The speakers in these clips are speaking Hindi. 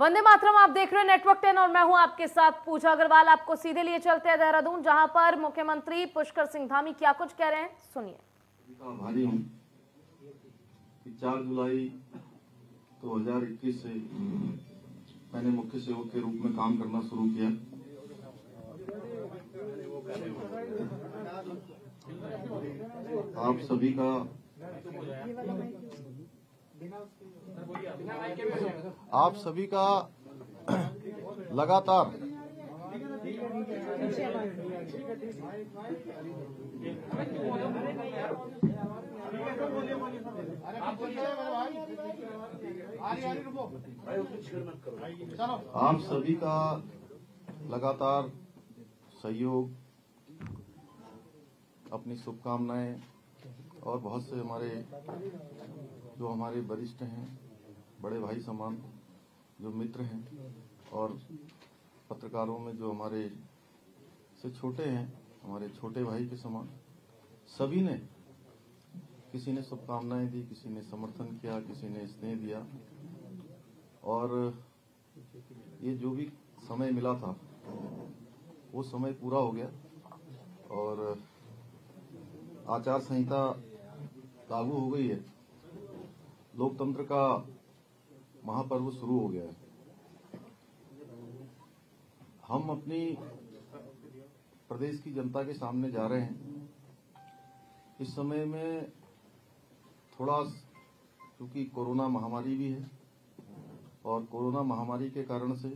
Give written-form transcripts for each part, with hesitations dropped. वंदे मातरम, आप देख रहे हैं नेटवर्क 10 और मैं हूं आपके साथ पूजा अग्रवाल। आपको सीधे लिए चलते हैं देहरादून, जहां पर मुख्यमंत्री पुष्कर सिंह धामी क्या कुछ कह रहे हैं, सुनिए। कि 4 जुलाई 2021 से मैंने मुख्य सेवक के रूप में काम करना शुरू किया। आप सभी का लगातार सहयोग, अपनी शुभकामनाएं और बहुत से हमारे जो हमारे वरिष्ठ हैं, बड़े भाई समान जो मित्र हैं और पत्रकारों में जो हमारे से छोटे हैं, हमारे छोटे भाई के समान, सभी ने, किसी ने शुभकामनाएं दी, किसी ने समर्थन किया, किसी ने स्नेह दिया। और ये जो भी समय मिला था वो समय पूरा हो गया और आचार संहिता लागू हो गई है, लोकतंत्र का महापर्व शुरू हो गया है। हम अपनी प्रदेश की जनता के सामने जा रहे हैं। इस समय में थोड़ा, क्योंकि कोरोना महामारी भी है और कोरोना महामारी के कारण से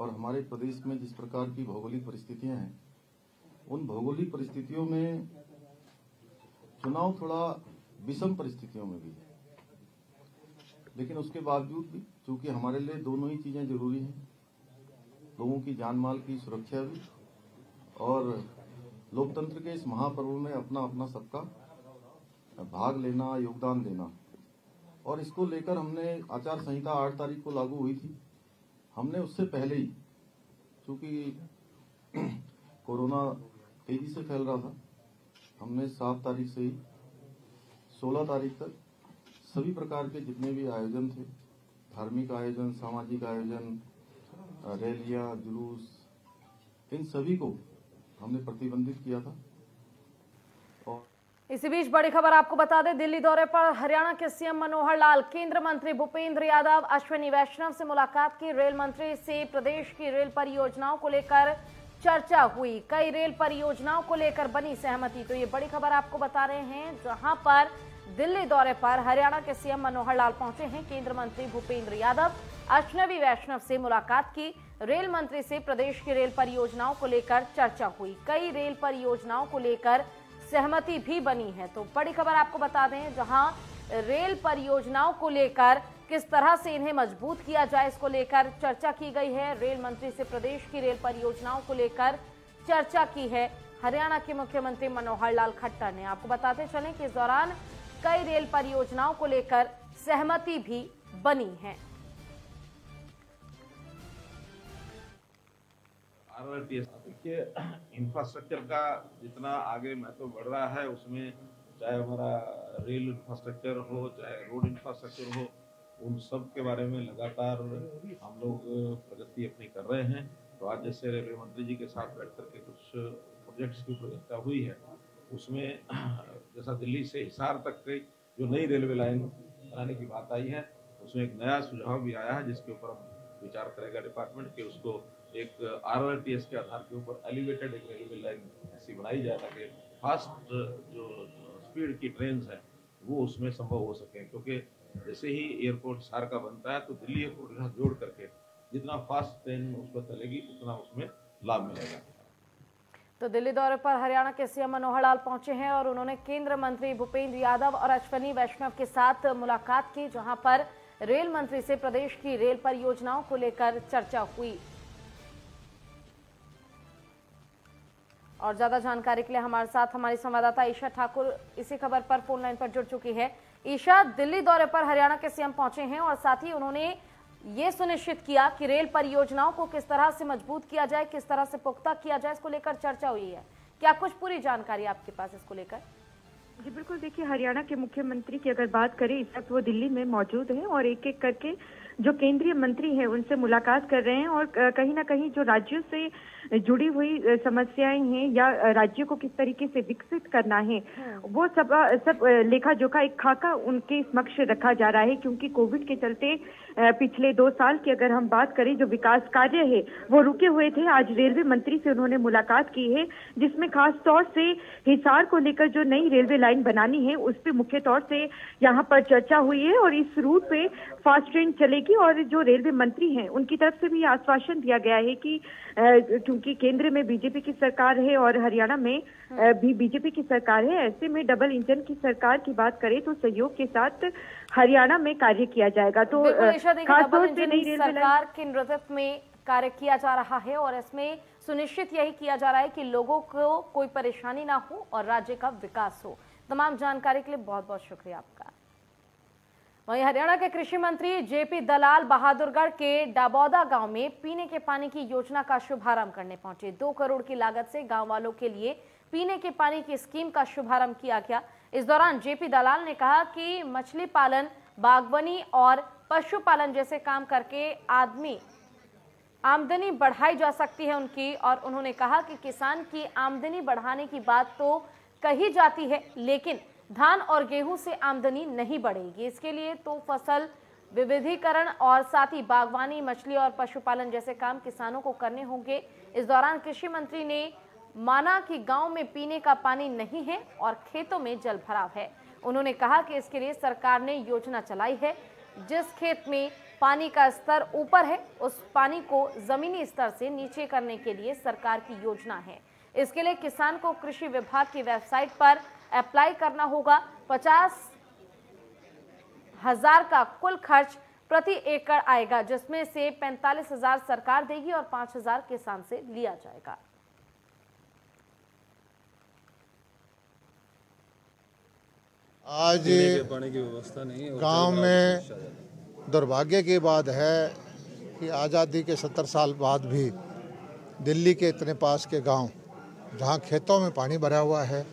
और हमारे प्रदेश में जिस प्रकार की भौगोलिक परिस्थितियां हैं, उन भौगोलिक परिस्थितियों में चुनाव थोड़ा विषम परिस्थितियों में भी है, लेकिन उसके बावजूद भी चूंकि हमारे लिए दोनों ही चीजें जरूरी हैं, लोगों की जान माल की सुरक्षा भी और लोकतंत्र के इस महापर्व में अपना अपना सबका भाग लेना, योगदान देना। और इसको लेकर हमने आचार संहिता 8 तारीख को लागू हुई थी। हमने उससे पहले ही, चूंकि कोरोना तेजी से फैल रहा था, हमने 7 तारीख से ही 16 तारीख तक सभी प्रकार के जितने भी आयोजन थे, धार्मिक आयोजन, सामाजिक आयोजन, रैलियां, जुलूस, इन सभी को हमने प्रतिबंधित किया था। और इसी बीच बड़ी खबर आपको बता दें, दिल्ली दौरे पर हरियाणा के सीएम मनोहर लाल, केंद्र मंत्री भूपेंद्र यादव, अश्विनी वैष्णव से मुलाकात की। रेल मंत्री से प्रदेश की रेल परियोजनाओं को लेकर चर्चा हुई। कई रेल परियोजनाओं को लेकर बनी सहमति। तो ये बड़ी खबर आपको बता रहे हैं, जहां पर दिल्ली दौरे पर हरियाणा के सीएम मनोहर लाल पहुंचे हैं। केंद्र मंत्री भूपेंद्र यादव, अश्विनी वैष्णव से मुलाकात की। रेल मंत्री से प्रदेश की रेल परियोजनाओं को लेकर चर्चा हुई। कई रेल परियोजनाओं को लेकर सहमति भी बनी है। तो बड़ी खबर आपको बता दें, जहां रेल परियोजनाओं को लेकर किस तरह से इन्हें मजबूत किया जाए, इसको लेकर चर्चा की गई है। रेल मंत्री से प्रदेश की रेल परियोजनाओं को लेकर चर्चा की है हरियाणा के मुख्यमंत्री मनोहर लाल खट्टर ने। आपको बताते चलें कि इस दौरान कई रेल परियोजनाओं को लेकर सहमति भी बनी है। आरपीएस के इंफ्रास्ट्रक्चर का जितना आगे महत्व बढ़ रहा है, उसमें चाहे हमारा रेल इंफ्रास्ट्रक्चर हो, चाहे रोड इंफ्रास्ट्रक्चर हो, उन सब के बारे में लगातार हम लोग प्रगति अपनी कर रहे हैं। तो आज जैसे रेलवे मंत्री जी के साथ बैठ करके कुछ प्रोजेक्ट्स की प्रगति हुई है, उसमें जैसा दिल्ली से हिसार तक की जो नई रेलवे लाइन बनाने की बात आई है, उसमें एक नया सुझाव भी आया है, जिसके ऊपर हम विचार करेगा डिपार्टमेंट के। उसको एक आरआरटीएस के आधार के ऊपर एलिवेटेड एक रेलवे लाइन ऐसी बनाई जाए ताकि फास्ट जो स्पीड की ट्रेन है वो उसमें संभव हो सके। क्योंकि जैसे ही एयरपोर्ट सार का बनता है तो दिल्ली एयरपोर्ट का जोड़ करके जितना फास्ट ट्रेन उसको चलेगी उतना उसमें लाभ मिलेगा। तो दिल्ली दौरे पर हरियाणा के सीएम मनोहर लाल पहुंचे हैं और उन्होंने केंद्र मंत्री भूपेंद्र यादव और अश्विनी वैष्णव के साथ मुलाकात की, जहां पर रेल मंत्री से प्रदेश की रेल परियोजनाओं को लेकर चर्चा हुई। और ज्यादा जानकारी के लिए हमारे साथ हमारी संवाददाता ईशा ठाकुर इसी खबर पर फोन लाइन पर जुड़ चुकी है। ईशा, दिल्ली दौरे पर हरियाणा के सीएम पहुंचे हैं और साथ ही उन्होंने ये सुनिश्चित किया कि रेल परियोजनाओं को किस तरह से मजबूत किया जाए, किस तरह से पुख्ता किया जाए, इसको लेकर चर्चा हुई है। क्या कुछ पूरी जानकारी आपके पास इसको लेकर? जी बिल्कुल, देखिए हरियाणा के मुख्यमंत्री की अगर बात करें, इस वक्त वो दिल्ली में मौजूद हैं और एक एक करके जो केंद्रीय मंत्री हैं उनसे मुलाकात कर रहे हैं और कहीं ना कहीं जो राज्यों से जुड़ी हुई समस्याएं हैं या राज्यों को किस तरीके से विकसित करना है वो सब लेखा जोखा एक खाका उनके समक्ष रखा जा रहा है, क्योंकि कोविड के चलते पिछले 2 साल की अगर हम बात करें जो विकास कार्य है वो रुके हुए थे। आज रेलवे मंत्री से उन्होंने मुलाकात की है जिसमें खास तौर से हिसार को लेकर जो नई रेलवे लाइन बनानी है उस पर मुख्य तौर से यहाँ पर चर्चा हुई है और इस रूट पे फास्ट ट्रेन चलेगी और जो रेलवे मंत्री हैं उनकी तरफ से भी आश्वासन दिया गया है कि क्योंकि केंद्र में बीजेपी की सरकार है और हरियाणा में भी बीजेपी की सरकार है, ऐसे में डबल इंजन की सरकार की बात करें तो सहयोग के साथ हरियाणा में कार्य किया जाएगा। तो खासतौर से नई रेलवे सरकार के नेतृत्व में कार्य किया जा रहा है और इसमें सुनिश्चित यही किया जा रहा है कि लोगों को कोई परेशानी ना हो और राज्य का विकास हो। तमाम जानकारी के लिए बहुत बहुत शुक्रिया आपका। वहीं हरियाणा के कृषि मंत्री जेपी दलाल बहादुरगढ़ के डाबौदा गांव में पीने के पानी की योजना का शुभारंभ करने पहुंचे। 2 करोड़ की लागत से गांव वालों के लिए पीने के पानी की स्कीम का शुभारंभ किया गया। इस दौरान जेपी दलाल ने कहा कि मछली पालन, बागवानी और पशुपालन जैसे काम करके आमदनी बढ़ाई जा सकती है उनकी, और उन्होंने कहा कि किसान की आमदनी बढ़ाने की बात तो कही जाती है लेकिन धान और गेहूं से आमदनी नहीं बढ़ेगी। इसके लिए तो फसल विविधीकरण और साथ ही बागवानी, मछली और पशुपालन जैसे काम किसानों को करने होंगे। इस दौरान कृषि मंत्री ने माना कि गांव में पीने का पानी नहीं है और खेतों में जलभराव है। उन्होंने कहा कि इसके लिए सरकार ने योजना चलाई है, जिस खेत में पानी का स्तर ऊपर है उस पानी को जमीनी स्तर से नीचे करने के लिए सरकार की योजना है। इसके लिए किसान को कृषि विभाग की वेबसाइट पर अप्लाई करना होगा। 50,000 का कुल खर्च प्रति एकड़ आएगा, जिसमें से 45,000 सरकार देगी और 5,000 किसान से लिया जाएगा। आज गांव में दुर्भाग्य की बात है कि आज़ादी के 70 साल बाद भी दिल्ली के इतने पास के गांव, जहां खेतों में पानी भरा हुआ है,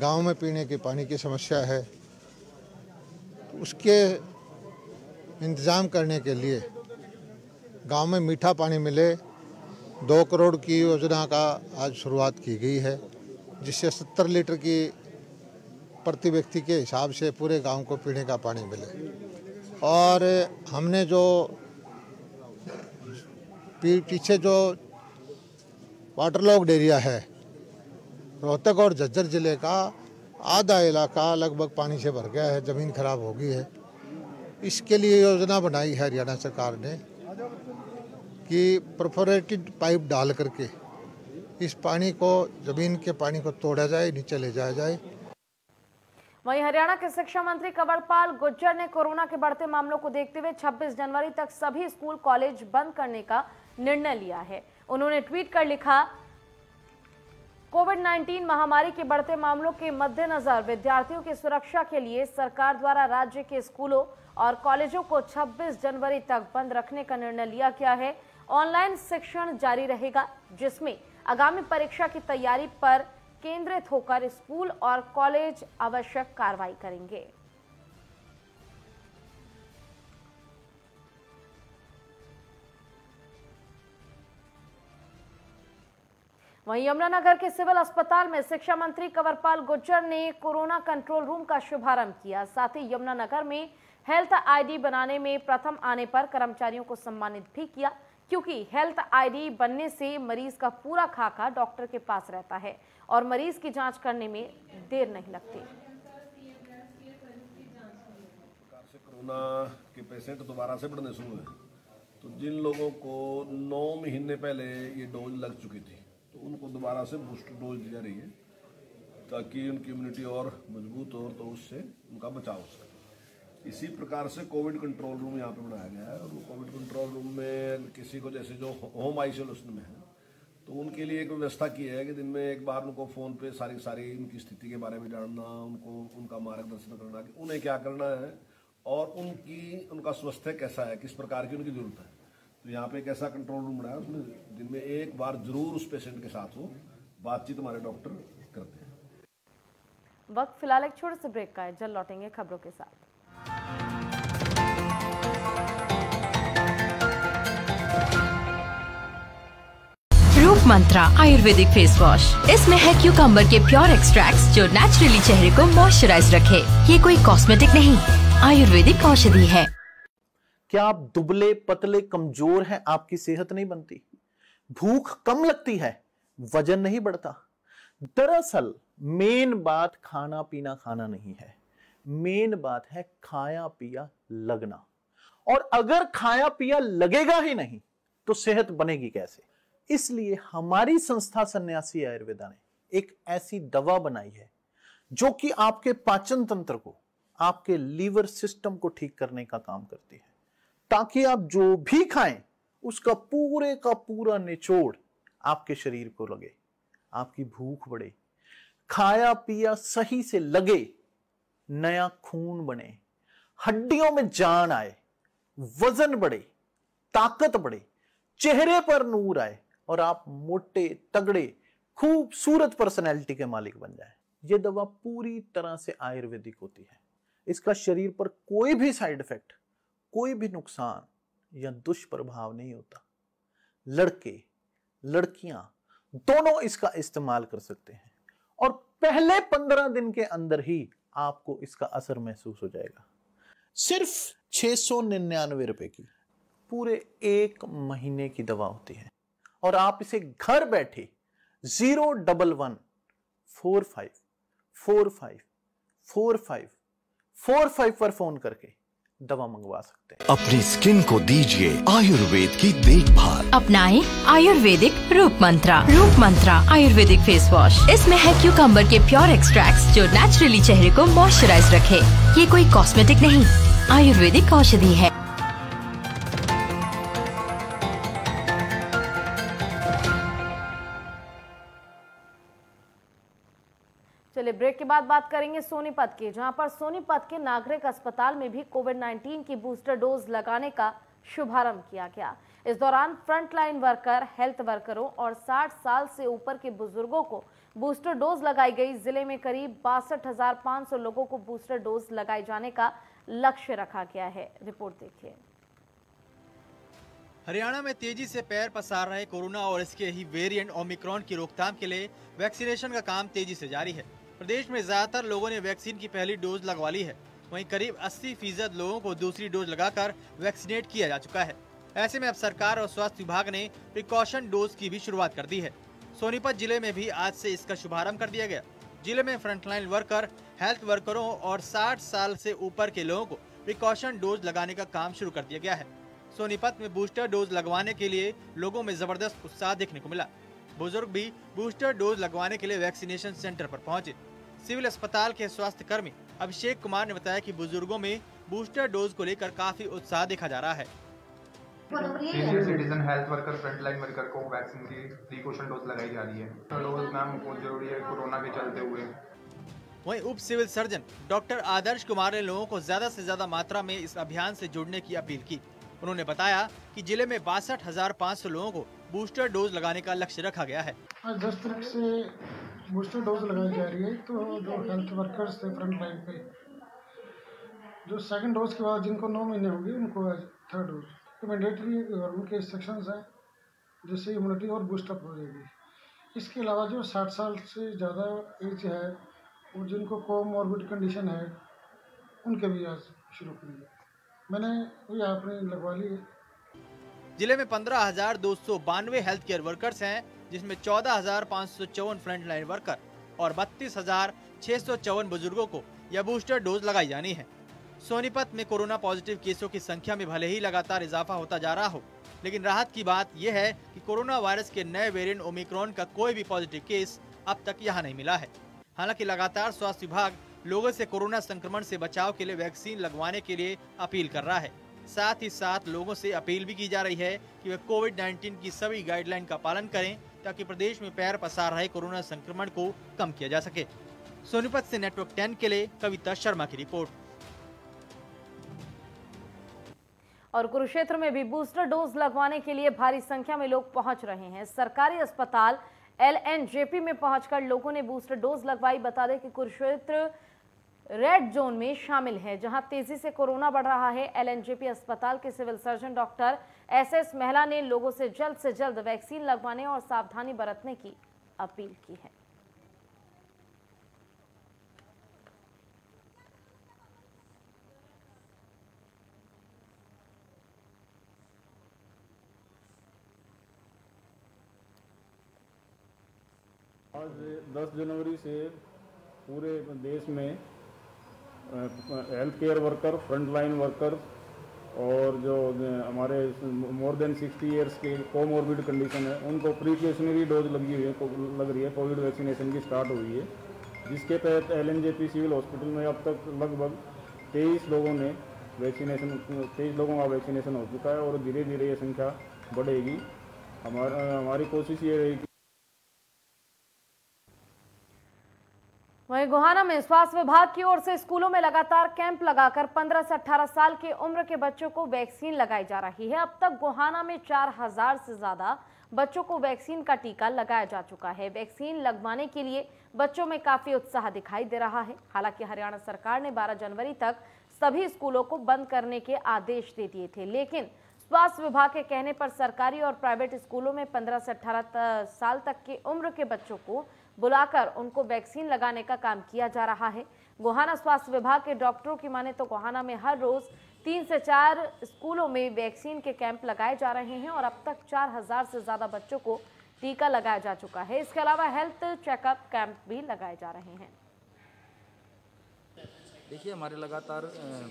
गांव में पीने के पानी की समस्या है, उसके इंतज़ाम करने के लिए गांव में मीठा पानी मिले 2 करोड़ की योजना का आज शुरुआत की गई है, जिससे 70 लीटर की प्रति व्यक्ति के हिसाब से पूरे गांव को पीने का पानी मिले। और हमने जो पीछे जो वाटरलॉक्ड एरिया है रोहतक और झज्जर ज़िले का, आधा इलाका लगभग पानी से भर गया है, ज़मीन खराब हो गई है। इसके लिए योजना बनाई है हरियाणा सरकार ने कि परफोरेटेड पाइप डाल करके इस पानी को, ज़मीन के पानी को तोड़ा जाए, नीचे ले जाया जाए। वहीं हरियाणा के शिक्षा मंत्री कंवरपाल गुर्जर ने कोरोना के बढ़ते मामलों को देखते हुए 26 जनवरी तक सभी स्कूल कॉलेज बंद करने का निर्णय लिया है। उन्होंने ट्वीट कर लिखा, कोविड-19 महामारी के बढ़ते मामलों के मद्देनजर विद्यार्थियों की सुरक्षा के लिए सरकार द्वारा राज्य के स्कूलों और कॉलेजों को 26 जनवरी तक बंद रखने का निर्णय लिया गया है। ऑनलाइन शिक्षण जारी रहेगा, जिसमें आगामी परीक्षा की तैयारी पर केंद्रित होकर स्कूल और कॉलेज आवश्यक कार्रवाई करेंगे। वहीं यमुनानगर के सिविल अस्पताल में शिक्षा मंत्री कंवरपाल गुर्जर ने कोरोना कंट्रोल रूम का शुभारंभ किया। साथ ही यमुनानगर में हेल्थ आईडी बनाने में प्रथम आने पर कर्मचारियों को सम्मानित भी किया, क्योंकि हेल्थ आईडी बनने से मरीज का पूरा खाका डॉक्टर के पास रहता है और मरीज की जांच करने में देर नहीं लगती। कोरोना के पेशेंट दोबारा से बढ़ने शुरू है, तो जिन लोगों को 9 महीने पहले ये डोज लग चुकी थी तो उनको दोबारा से बूस्टर डोज दी जा रही है ताकि उनकी इम्यूनिटी और मजबूत हो तो उससे उनका बचाव हो सके। इसी प्रकार से कोविड कंट्रोल रूम यहाँ पे बनाया गया है और कोविड कंट्रोल रूम में किसी को जैसे जो होम आइसोलेशन में है तो उनके लिए एक व्यवस्था की है कि दिन में एक बार उनको फ़ोन पे सारी उनकी स्थिति के बारे में जानना, उनको उनका मार्गदर्शन करना कि उन्हें क्या करना है और उनका स्वास्थ्य कैसा है, किस प्रकार की उनकी जरूरत है। तो यहाँ पे एक ऐसा कंट्रोल रूम बनाया उसमें दिन में एक बार जरूर उस पेशेंट के साथ हो, बातचीत हमारे डॉक्टर करते हैं। वक्त फिलहाल एक छोटे से ब्रेक का है, जल्द लौटेंगे खबरों के साथ। रूप मंत्रा आयुर्वेदिक फेस वॉश, इसमें है क्यूकम्बर के प्योर एक्सट्रैक्ट्स जो नेचुरली चेहरे को मॉइस्चराइज रखे। ये कोई कॉस्मेटिक नहीं, आयुर्वेदिक औषधि है। क्या आप दुबले पतले कमजोर हैं, आपकी सेहत नहीं बनती, भूख कम लगती है, वजन नहीं बढ़ता? दरअसल मेन बात खाना पीना खाना नहीं है, मेन बात है खाया पिया लगना। और अगर खाया पिया लगेगा ही नहीं तो सेहत बनेगी कैसे? इसलिए हमारी संस्था सन्यासी आयुर्वेदा ने एक ऐसी दवा बनाई है जो कि आपके पाचन तंत्र को, आपके लीवर सिस्टम को ठीक करने का काम करती है, ताकि आप जो भी खाएं उसका पूरे का पूरा निचोड़ आपके शरीर को लगे, आपकी भूख बढ़े, खाया पिया सही से लगे, नया खून बने, हड्डियों में जान आए, वजन बढ़े, ताकत बढ़े, चेहरे पर नूर आए और आप मोटे तगड़े खूबसूरत पर्सनैलिटी के मालिक बन जाएं। ये दवा पूरी तरह से आयुर्वेदिक होती है। इसका शरीर पर कोई भी साइड इफेक्ट, कोई भी नुकसान या दुष्प्रभाव नहीं होता। लड़के लड़कियां दोनों इसका इस्तेमाल कर सकते हैं और पहले 15 दिन के अंदर ही आपको इसका असर महसूस हो जाएगा। सिर्फ 699 रुपए की पूरे 1 महीने की दवा होती है और आप इसे घर बैठे 01145454545 पर फोन करके दवा मंगवा सकते हैं। अपनी स्किन को दीजिए आयुर्वेद की देखभाल, अपनाएं आयुर्वेदिक रूप मंत्रा। रूप मंत्रा आयुर्वेदिक फेस वॉश, इसमें है क्यूकम्बर के प्योर एक्सट्रैक्ट्स जो नेचुरली चेहरे को मॉइस्चराइज रखे। ये कोई कॉस्मेटिक नहीं, आयुर्वेदिक औषधि है। ब्रेक के बाद बात करेंगे सोनीपत की, जहां पर सोनीपत के नागरिक अस्पताल में भी कोविड-19 की बूस्टर डोज लगाने का शुभारंभ किया गया। इस दौरान फ्रंटलाइन वर्कर, हेल्थ वर्करों और 60 साल से ऊपर के बुजुर्गों को बूस्टर डोज लगाई गई। जिले में करीब 62,500 लोगों को बूस्टर डोज लगाए जाने का लक्ष्य रखा गया है। रिपोर्ट देखिए। हरियाणा में तेजी से पैर पसार रहे कोरोना और इसके ही वेरिएंट ओमिक्रॉन की रोकथाम के लिए वैक्सीनेशन का काम तेजी से जारी है। प्रदेश में ज्यादातर लोगों ने वैक्सीन की पहली डोज लगवा ली है, वहीं करीब 80% लोगों को दूसरी डोज लगाकर वैक्सीनेट किया जा चुका है। ऐसे में अब सरकार और स्वास्थ्य विभाग ने प्रिकॉशन डोज की भी शुरुआत कर दी है। सोनीपत जिले में भी आज से इसका शुभारंभ कर दिया गया। जिले में फ्रंटलाइन वर्कर, हेल्थ वर्करों और 60 साल से ऊपर के लोगों को प्रिकॉशन डोज लगाने का काम शुरू कर दिया गया है। सोनीपत में बूस्टर डोज लगवाने के लिए लोगों में जबरदस्त उत्साह देखने को मिला। बुजुर्ग भी बूस्टर डोज लगवाने के लिए वैक्सीनेशन सेंटर पर पहुंचे। सिविल अस्पताल के स्वास्थ्य कर्मी अभिषेक कुमार ने बताया कि बुजुर्गों में बूस्टर डोज को लेकर काफी उत्साह देखा जा रहा है। Senior citizen, health worker, frontline worker को वैक्सीन की प्रिकॉशन डोज लगाई जा रही है। डोज नाम बहुत जरूरी है कोरोना के चलते हुए। वहीं उप civil surgeon doctor Adarsh Kumar ने लोगों को ज्यादा से ज्यादा मात्रा में इस अभियान से जुड़ने की अपील की। उन्होंने बताया कि जिले में 62,500 लोगों को बूस्टर डोज लगाने का लक्ष्य रखा गया है। 10 तरह से बूस्टर डोज लगाई जा रही है। तो जो हेल्थ वर्कर्स थे फ्रंट लाइन पे, जो सेकंड डोज के बाद जिनको 9 महीने हो गए उनको थर्ड डोज तो मैंडेटरी गवर्नमेंट के इंस्ट्रक्शंस हैं, जिससे इम्यूनिटी और बूस्टअप हो जाएगी। इसके अलावा जो 60 साल से ज़्यादा एज है और जिनको कोमॉर्बिड कंडीशन है उनके भी आज शुरू करेंगे। मैंने ये आपने लगवा ली है। जिले में 15,292 हेल्थ केयर वर्कर्स हैं, जिसमें 14,554 फ्रंटलाइन वर्कर और 32,654 बुजुर्गों को यह बूस्टर डोज लगाई जानी है। सोनीपत में कोरोना पॉजिटिव केसों की संख्या में भले ही लगातार इजाफा होता जा रहा हो, लेकिन राहत की बात यह है कि कोरोना वायरस के नए वेरिएंट ओमिक्रॉन का कोई भी पॉजिटिव केस अब तक यहाँ नहीं मिला है। हालांकि लगातार स्वास्थ्य विभाग लोगों से कोरोना संक्रमण से बचाव के लिए वैक्सीन लगवाने के लिए अपील कर रहा है। साथ ही साथ लोगों से अपील भी की जा रही है कि वे कोविड-19 की सभी गाइडलाइन का पालन करें, ताकि प्रदेश में पैर पसार रहे कोरोना संक्रमण को कम किया जा सके। सोनीपत से नेटवर्क 10 के लिए कविता शर्मा की रिपोर्ट। और कुरुक्षेत्र में भी बूस्टर डोज लगवाने के लिए भारी संख्या में लोग पहुँच रहे हैं। सरकारी अस्पताल LNJP में पहुंचकर लोगों ने बूस्टर डोज लगवाई। बता दें कि कुरुक्षेत्र रेड जोन में शामिल है, जहां तेजी से कोरोना बढ़ रहा है। LNJP अस्पताल के civil surgeon doctor SS Mehla ने लोगों से जल्द वैक्सीन लगवाने और सावधानी बरतने की अपील की है। आज 10 जनवरी से पूरे देश में health care worker, frontline worker और जो हमारे मोर देन 60 इयर्स के कोमोर्बिड कंडीशन है, उनको प्रीकॉशनरी डोज लग रही है। कोविड वैक्सीनेशन की स्टार्ट हुई है, जिसके तहत LNJP सिविल हॉस्पिटल में अब तक लगभग 23 लोगों का वैक्सीनेशन हो चुका है और धीरे धीरे ये संख्या बढ़ेगी। हमारी कोशिश ये रहेगी। वहीं गोहाना में स्वास्थ्य विभाग की ओर से स्कूलों में लगातार कैंप लगाकर 15 से 18 साल की उम्र के बच्चों को वैक्सीन लगाई जा रही है। अब तक गोहाना में 4000 से ज्यादा बच्चों को वैक्सीन का टीका लगाया जा चुका है। वैक्सीन लगवाने के लिए बच्चों में काफी उत्साह दिखाई दे रहा है। हालांकि हरियाणा सरकार ने 12 जनवरी तक सभी स्कूलों को बंद करने के आदेश दे दिए थे, लेकिन स्वास्थ्य विभाग के कहने पर सरकारी और प्राइवेट स्कूलों में 15 से 18 साल तक की उम्र के बच्चों को बुलाकर उनको वैक्सीन लगाने का काम किया जा रहा है। गोहाना स्वास्थ्य विभाग के डॉक्टरों की माने तो गोहाना में हर रोज 3 से 4 स्कूलों में वैक्सीन के कैंप लगाए जा रहे हैं और अब तक 4000 से ज्यादा बच्चों को टीका लगाया जा चुका है। इसके अलावा हेल्थ चेकअप कैंप भी लगाए जा रहे हैं। देखिए, हमारे लगातार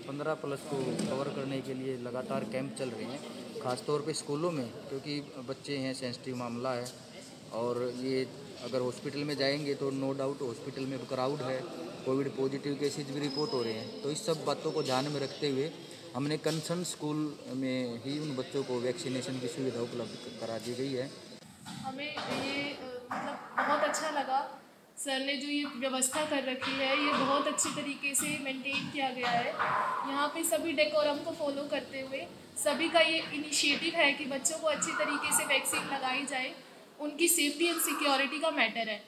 15+ को कवर करने के लिए लगातार कैंप चल रहे हैं, ख़ासतौर पे स्कूलों में, क्योंकि बच्चे हैं, सेंसिटिव मामला है और ये अगर हॉस्पिटल में जाएंगे तो नो डाउट हॉस्पिटल में क्राउड है, कोविड पॉजिटिव केसेज भी रिपोर्ट हो रहे हैं। तो इस सब बातों को ध्यान में रखते हुए हमने कंसर्न स्कूल में ही उन बच्चों को वैक्सीनेशन की सुविधा उपलब्ध करा दी गई है। हमें ये मतलब बहुत अच्छा लगा, सर ने जो ये व्यवस्था कर रखी है ये बहुत अच्छे तरीके से मेंटेन किया गया है। यहाँ पे सभी डेकोरम को फॉलो करते हुए सभी का ये इनिशिएटिव है कि बच्चों को अच्छे तरीके से वैक्सीन लगाई जाए, उनकी सेफ्टी एंड सिक्योरिटी का मैटर है।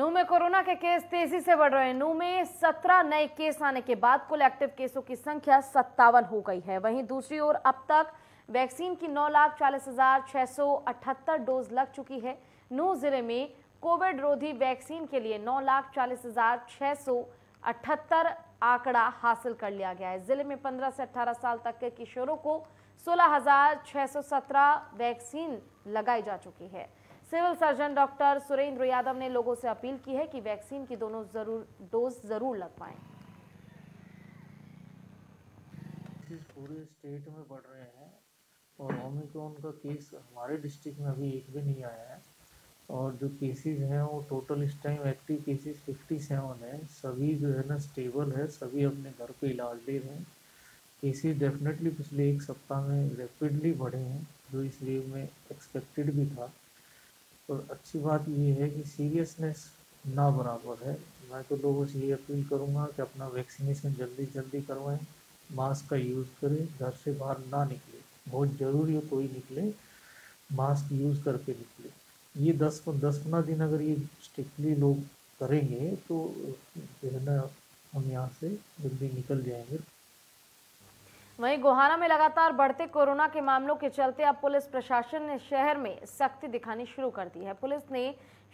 नूह में कोरोना के केस तेजी से बढ़ रहे हैं। नूह में 17 नए केस आने के बाद कुल एक्टिव केसों की संख्या 57 हो गई है। वहीं दूसरी ओर अब तक वैक्सीन की 9,40,678 डोज लग चुकी है। नूह जिले में कोविड रोधी वैक्सीन के लिए 9,40,678 आंकड़ा हासिल कर लिया गया है। जिले में 15 से 18 साल तक के किशोरों को 16,617 वैक्सीन लगाई जा चुकी है। Civil surgeon doctor Surendra Yadav ने लोगों से अपील की है कि वैक्सीन की दोनों डोज जरूर लगवाएं। पूरे स्टेट में बढ़ रहे हैं और ओमिक्रॉन का केस हमारे डिस्ट्रिक्ट में अभी एक भी नहीं आया है और जो केसेस हैं वो टोटल इस टाइम एक्टिव केसेस 57 हैं। सभी जो है ना स्टेबल है, सभी अपने घर पे इलाज ले रहे हैं। केसेस डेफिनेटली पिछले एक सप्ताह में रैपिडली बढ़े हैं, जो इस वेव में एक्सपेक्टेड भी था। और अच्छी बात ये है कि सीरियसनेस ना बराबर है। मैं तो लोगों से ये अपील करूँगा कि अपना वैक्सीनेशन जल्दी करवाएँ, मास्क का यूज़ करें, घर से बाहर ना निकले, बहुत ज़रूरी है कोई निकले मास्क यूज़ करके निकले। ये 10-15 दिन अगर ये स्ट्रिक्टली लोग करेंगे तो जो है ना हम यहाँ से जल्दी निकल जाएंगे। वहीं गोहाना में लगातार बढ़ते कोरोना के मामलों के चलते अब पुलिस प्रशासन ने शहर में सख्ती दिखानी शुरू कर दी है। पुलिस ने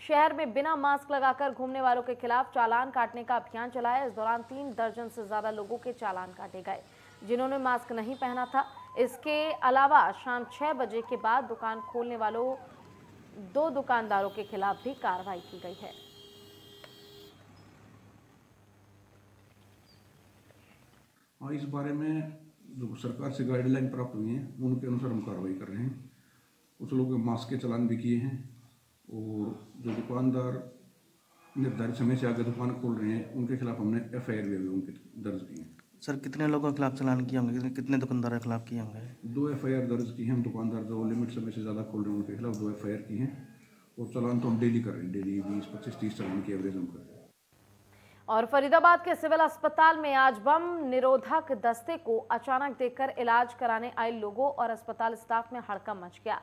शहर में बिना मास्क लगाकर घूमने वालों के खिलाफ चालान काटने का अभियान चलाया। इस दौरान 3 दर्जन से ज्यादा लोगों के चालान काटे गए जिन्होंने मास्क नहीं पहना था। इसके अलावा शाम 6 बजे के बाद दुकान खोलने वालों 2 दुकानदारों के खिलाफ भी कार्रवाई की गई है। और इस बारे में जो सरकार से गाइडलाइन प्राप्त हुई है उनके अनुसार हम कार्रवाई कर रहे हैं। कुछ लोगों के मास्क के चालान भी किए हैं और जो दुकानदार निर्धारित समय से आगे दुकान खोल रहे हैं उनके खिलाफ हमने FIR भी उनके दर्ज किए हैं। सर, कितने लोगों के खिलाफ चालान किए होंगे, कितने दुकानदारों के खिलाफ किए होंगे? 2 FIR दर्ज की हैं। दुकानदार जो लिमिट समय से ज़्यादा खोल रहे हैं उनके खिलाफ 2 FIR की हैं और चालान तो हम डेली कर रहे हैं। डेली 20, 25, 30 चालान की एवरेज हम कर रहे हैं। और फरीदाबाद के सिविल अस्पताल में आज बम निरोधक दस्ते को अचानक देखकर इलाज कराने आए लोगों और अस्पताल स्टाफ में हड़कंप मच गया।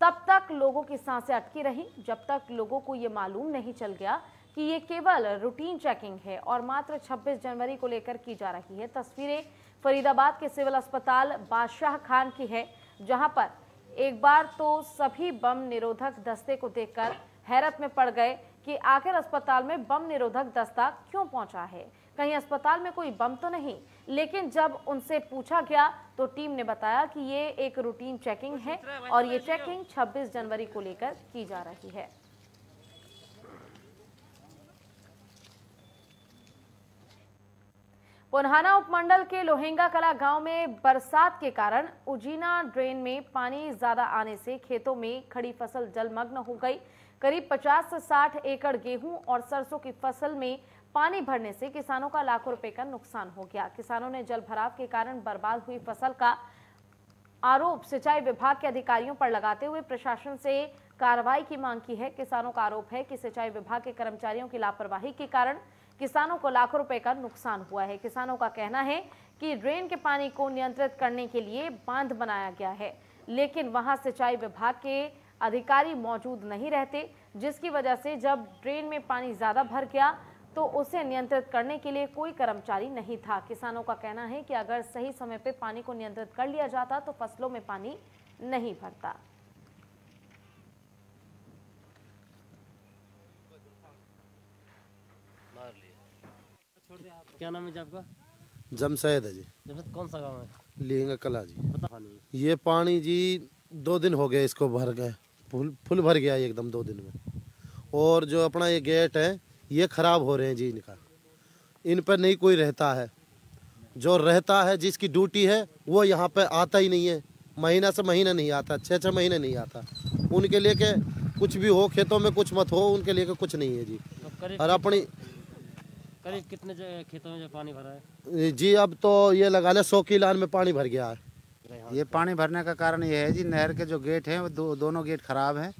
तब तक लोगों की सांसें अटकी रहीं जब तक लोगों को ये मालूम नहीं चल गया कि ये केवल रूटीन चेकिंग है और मात्र 26 जनवरी को लेकर की जा रही है। तस्वीरें फरीदाबाद के सिविल अस्पताल बादशाह खान की है, जहां पर एक बार तो सभी बम निरोधक दस्ते को देखकर हैरत में पड़ गए कि आखिर अस्पताल में बम निरोधक दस्ता क्यों पहुंचा है, कहीं अस्पताल में कोई बम तो नहीं। लेकिन जब उनसे पूछा गया तो टीम ने बताया कि ये एक रूटीन चेकिंग है और ये चेकिंग 26 जनवरी को लेकर की जा रही है। पुन्हाना उपमंडल के लोहेंगा कला गांव में बरसात के कारण उजीना ड्रेन में पानी ज्यादा आने से खेतों में खड़ी फसल जलमग्न हो गई। करीब 50 से 60 एकड़ गेहूं और सरसों की फसल में पानी भरने से किसानों का लाखों रुपए का नुकसान हो गया। किसानों ने जलभराव के कारण बर्बाद हुई फसल का आरोप सिंचाई विभाग के अधिकारियों पर लगाते हुए प्रशासन से कार्रवाई की मांग की है। किसानों का आरोप है कि सिंचाई विभाग के कर्मचारियों की लापरवाही के कारण किसानों को लाखों रुपए का नुकसान हुआ है। किसानों का कहना है कि ड्रेन के पानी को नियंत्रित करने के लिए बांध बनाया गया है, लेकिन वहां सिंचाई विभाग के अधिकारी मौजूद नहीं रहते, जिसकी वजह से जब ड्रेन में पानी ज्यादा भर गया तो उसे नियंत्रित करने के लिए कोई कर्मचारी नहीं था। किसानों का कहना है कि अगर सही समय पर पानी को नियंत्रित कर लिया जाता तो फसलों में पानी नहीं भरता। क्या नाम है आपका? जमशेद है जी। कौन सा गाँव है? लिंगा कला जी। ये पानी जी 2 दिन हो गए इसको भर गए, फुल भर गया एकदम 2 दिन में। और जो अपना ये गेट है ये खराब हो रहे हैं जी, इनका इन पर नहीं कोई रहता है। जो रहता है जिसकी ड्यूटी है वो यहाँ पे आता ही नहीं है, महीना से महीना नहीं आता, 6-6 महीने नहीं आता। उनके लिए के कुछ भी हो, खेतों में कुछ मत हो, उनके लिए के कुछ नहीं है जी। तो और अपनी करीब कितने खेतों में पानी भरा है जी? अब तो ये लगा ले 100 की लाइन में पानी भर गया है। ये पानी भरने का कारण ये है जी, नहर के जो गेट हैं वो दोनों गेट खराब हैं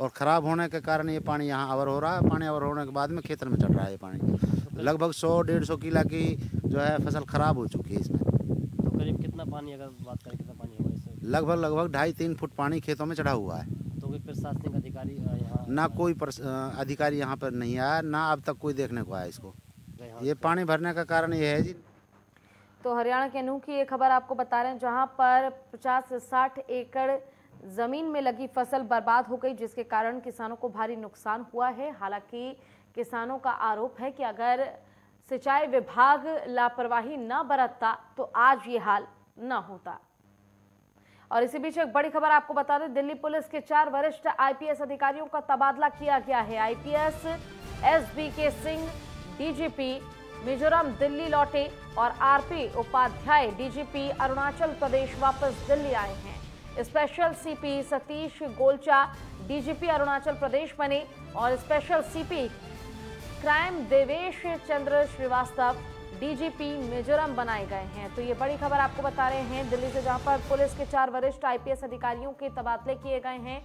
और ख़राब होने के कारण ये पानी यहाँ आवर हो रहा है। पानी आवर होने के बाद में खेतन में चढ़ रहा है ये पानी। लगभग 100-150 किला की जो है फसल ख़राब हो चुकी है इसमें। तो करीब कितना पानी, अगर बात करें कितना पानी होगा इसमें? लगभग 2.5-3 फुट पानी खेतों में चढ़ा हुआ है। तो कोई प्रशासनिक अधिकारी यहाँ ना कोई अधिकारी यहाँ पर नहीं आया, ना अब तक कोई देखने को आया इसको। ये पानी भरने का कारण ये है जी। तो हरियाणा के नूह की ये खबर आपको बता रहे हैं, जहां पर 50 से 60 एकड़ ज़मीन में लगी फसल बर्बाद हो गई, जिसके कारण किसानों को भारी नुकसान हुआ है। हालांकि किसानों का आरोप है कि अगर सिंचाई विभाग लापरवाही न बरतता तो आज ये हाल न होता। और इसी बीच एक बड़ी खबर आपको बता दें, दिल्ली पुलिस के 4 वरिष्ठ IPS अधिकारियों का तबादला किया गया है। IPS SBK Singh DGP Mizoram Delhi लौटे और आरपी उपाध्याय DGP अरुणाचल प्रदेश वापस दिल्ली आए हैं। Special CP Satish Golcha DGP Arunachal Pradesh बने और special CP crime Devesh Chandra Srivastava DGP Mizoram बनाए गए हैं। तो ये बड़ी खबर आपको बता रहे हैं दिल्ली से, जहां पर पुलिस के 4 वरिष्ठ IPS अधिकारियों के तबादले किए गए हैं।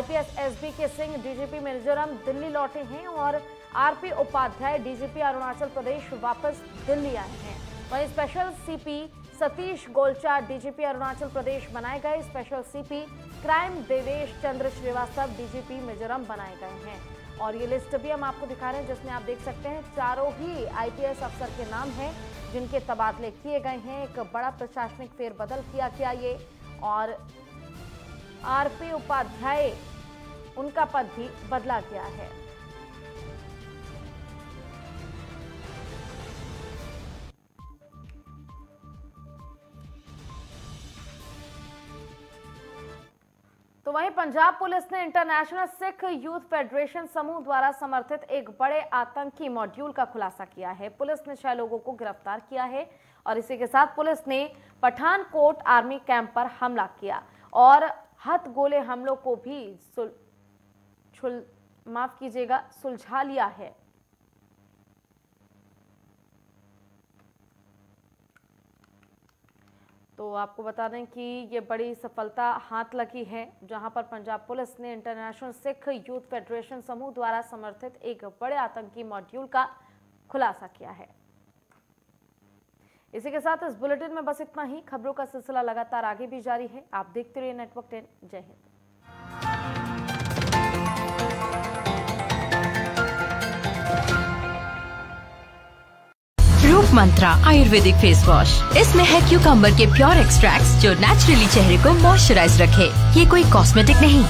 IPS SBK Singh DGP Mizoram Delhi लौटे हैं और आरपी उपाध्याय DGP अरुणाचल प्रदेश वापस दिल्ली आए हैं। वहीं special CP Satish Golcha DGP Arunachal Pradesh बनाए गए। Special CP crime Devesh Chandra Srivastava DGP Mizoram बनाए गए हैं। और ये लिस्ट भी हम आपको दिखा रहे हैं, जिसमें आप देख सकते हैं 4 ही IPS अफसर के नाम हैं जिनके तबादले किए गए हैं। एक बड़ा प्रशासनिक फेरबदल किया गया ये, और आरपी उपाध्याय उनका पद भी बदला गया है। तो वहीं पंजाब पुलिस ने इंटरनेशनल सिख यूथ फेडरेशन समूह द्वारा समर्थित एक बड़े आतंकी मॉड्यूल का खुलासा किया है। पुलिस ने 6 लोगों को गिरफ्तार किया है और इसी के साथ पुलिस ने पठानकोट आर्मी कैंप पर हमला किया और हथ गोले हमलों को भी सुलझा लिया है। तो आपको बता दें कि ये बड़ी सफलता हाथ लगी है, जहां पर पंजाब पुलिस ने इंटरनेशनल सिख यूथ फेडरेशन समूह द्वारा समर्थित एक बड़े आतंकी मॉड्यूल का खुलासा किया है। इसी के साथ इस बुलेटिन में बस इतना ही। खबरों का सिलसिला लगातार आगे भी जारी है, आप देखते रहिए नेटवर्क 10। जय हिंद। Mantra Ayurvedic face wash. इसमें है क्यूकम्बर के प्योर एक्सट्रैक्ट जो नेचुरली चेहरे को मॉइस्चराइज रखे। ये कोई कॉस्मेटिक नहीं,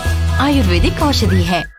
आयुर्वेदिक औषधि है।